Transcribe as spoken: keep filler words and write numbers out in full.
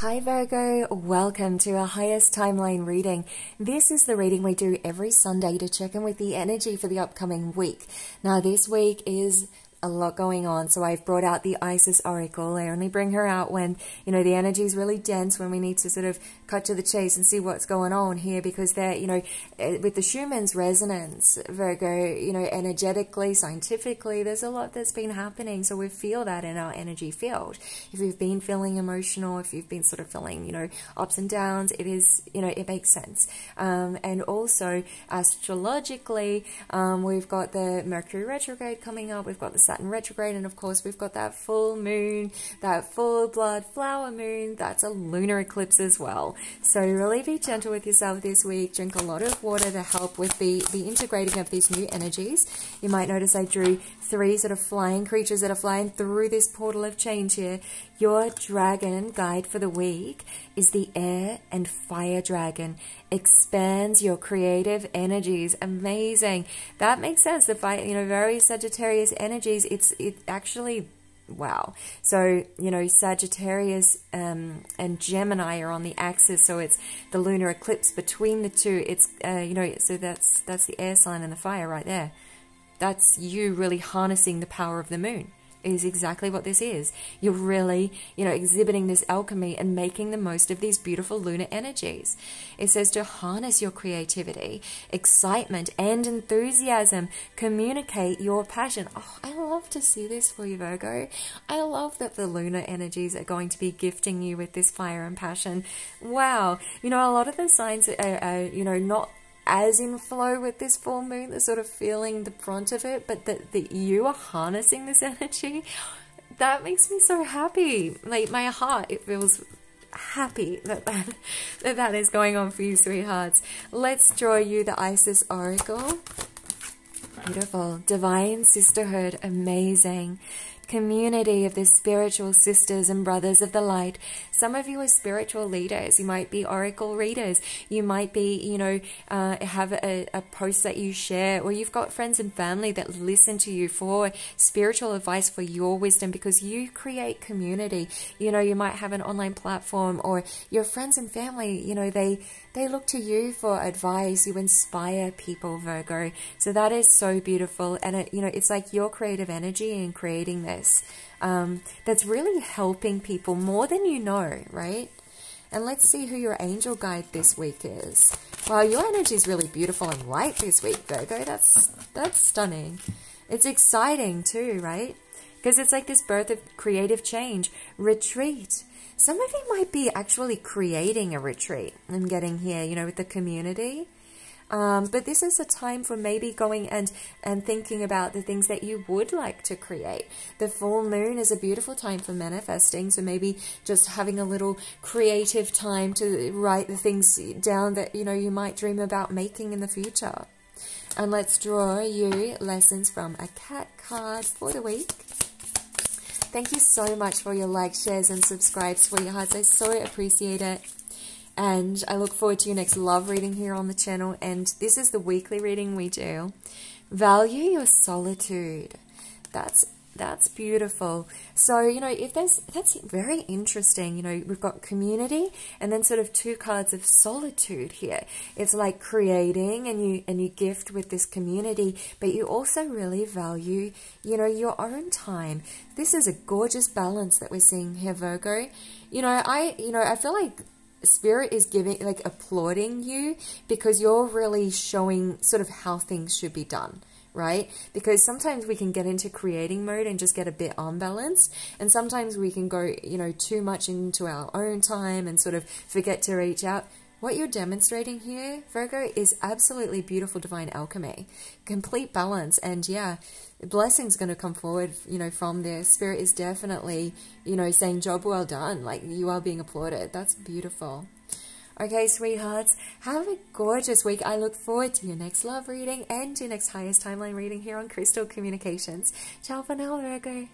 Hi Virgo, welcome to our highest timeline reading. This is the reading we do every Sunday to check in with the energy for the upcoming week. Now this week is a lot going on, so I've brought out the Isis Oracle. I only bring her out when, you know, the energy is really dense, when we need to sort of cut to the chase and see what's going on here, because they're, you know, with the Schumann's resonance, Virgo, you know, energetically, scientifically, there's a lot that's been happening, so we feel that in our energy field. If you've been feeling emotional, if you've been sort of feeling, you know, ups and downs, it is, you know, it makes sense. Um, and also, astrologically, um, we've got the Mercury retrograde coming up, we've got the Saturn retrograde, and of course we've got that full moon, that full blood flower moon, that's a lunar eclipse as well. So really be gentle with yourself this week, drink a lot of water to help with the, the integrating of these new energies. You might notice I drew three sort of flying creatures that are flying through this portal of change here. Your dragon guide for the week is the air and fire dragon. Expands your creative energies. Amazing. That makes sense. The fire, you know, very Sagittarius energies. It's it actually, wow. So, you know, Sagittarius um, and Gemini are on the axis, so it's the lunar eclipse between the two. It's, uh, you know, so that's, that's the air sign and the fire right there. That's you really harnessing the power of the moon. Is exactly what this is. You're really, you know, exhibiting this alchemy and making the most of these beautiful lunar energies. It says to harness your creativity, excitement, and enthusiasm. Communicate your passion. Oh, I love to see this for you, Virgo. I love that the lunar energies are going to be gifting you with this fire and passion. Wow. You know, a lot of the signs are, are you know, not as in flow with this full moon. They're sort of feeling the brunt of it, but that that you are harnessing this energy, that makes me so happy. Like my heart, it feels happy that that, that that is going on for you, sweethearts. Let's draw you the Isis Oracle. Beautiful. Divine sisterhood. Amazing. Community of the spiritual sisters and brothers of the light. Some of you are spiritual leaders. You might be oracle readers. You might be, you know, uh, have a, a post that you share, or you've got friends and family that listen to you for spiritual advice, for your wisdom, because you create community. You know, you might have an online platform, or your friends and family, you know, they, they look to you for advice. You inspire people, Virgo. So that is so beautiful. And, it, you know, it's like your creative energy in creating this. Um, that's really helping people more than you know, right? And let's see who your angel guide this week is. Wow, your energy is really beautiful and light this week, Virgo. That's, that's stunning. It's exciting too, right? Because it's like this birth of creative change. Retreat. Some of you might be actually creating a retreat, I'm getting here, you know, with the community. Um, but this is a time for maybe going and, and thinking about the things that you would like to create. The full moon is a beautiful time for manifesting. So maybe just having a little creative time to write the things down that, you know, you might dream about making in the future. And let's draw you lessons from a cat card for the week. Thank you so much for your likes, shares, and subscribes, sweethearts. I so appreciate it. And I look forward to your next love reading here on the channel. And this is the weekly reading we do. Value your solitude. That's that's beautiful. So, you know, if there's, that's very interesting. You know, we've got community and then sort of two cards of solitude here. It's like creating, and you, and you gift with this community, but you also really value, you know, your own time. This is a gorgeous balance that we're seeing here, Virgo. You know, I, you know, I feel like Spirit is giving, like applauding you, because you're really showing sort of how things should be done, right? Because sometimes we can get into creating mode and just get a bit unbalanced. And sometimes we can go, you know, too much into our own time and sort of forget to reach out. What you're demonstrating here, Virgo, is absolutely beautiful divine alchemy, complete balance. And yeah, blessing's going to come forward, you know, from there. Spirit is definitely, you know, saying job well done, like you are being applauded. That's beautiful. Okay, sweethearts, have a gorgeous week. I look forward to your next love reading and your next highest timeline reading here on Crystal Communications. Ciao for now, Virgo.